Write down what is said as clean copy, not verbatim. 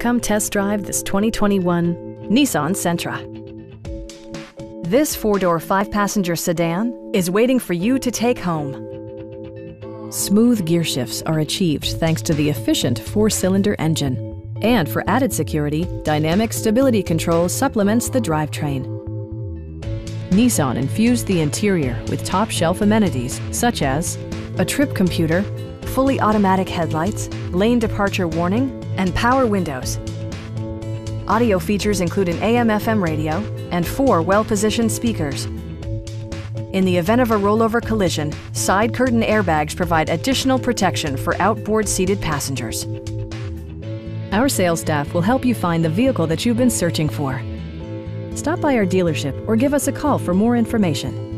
Come test drive this 2021 Nissan Sentra. This four-door, five-passenger sedan is waiting for you to take home. Smooth gear shifts are achieved thanks to the efficient four-cylinder engine. And for added security, dynamic stability control supplements the drivetrain. Nissan infused the interior with top-shelf amenities such as a trip computer, fully automatic headlights, lane departure warning, and power windows. Audio features include an AM/FM radio and 4 well-positioned speakers. In the event of a rollover collision, side curtain airbags provide additional protection for outboard seated passengers. Our sales staff will help you find the vehicle that you've been searching for. Stop by our dealership or give us a call for more information.